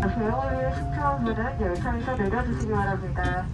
대화를 신청 분은 열차에서 내려주시기 바랍니다.